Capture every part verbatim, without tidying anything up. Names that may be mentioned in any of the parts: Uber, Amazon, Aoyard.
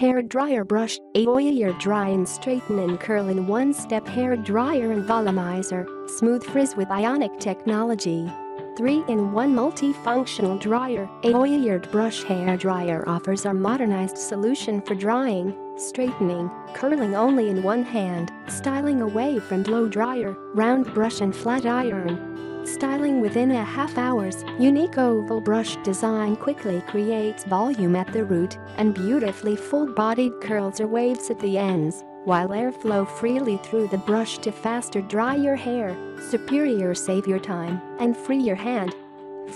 hair dryer brush, Aoyard dry and straighten and curl in one step hair dryer and volumizer, smooth frizz with ionic technology. three in one multifunctional dryer, Aoyard brush hair dryer offers our modernized solution for drying, straightening, curling only in one hand, styling away from blow dryer, round brush and flat iron. Styling within a half hour's unique oval brush design quickly creates volume at the root and beautifully full-bodied curls or waves at the ends, while airflow freely through the brush to faster dry your hair, superior save your time, and free your hand.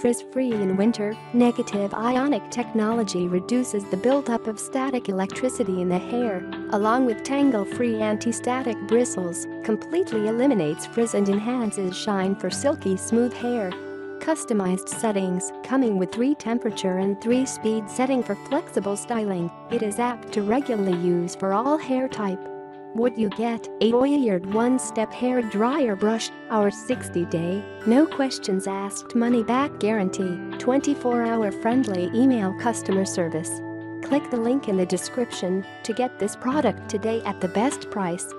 Frizz-free in winter, negative ionic technology reduces the buildup of static electricity in the hair, along with tangle-free anti-static bristles, completely eliminates frizz and enhances shine for silky smooth hair. Customized settings, coming with three temperature and three speed setting for flexible styling, it is apt to regularly use for all hair type. What you get, Aoyard one-step hair dryer brush, our sixty-day, no questions asked money-back guarantee, twenty-four hour friendly email customer service. Click the link in the description to get this product today at the best price.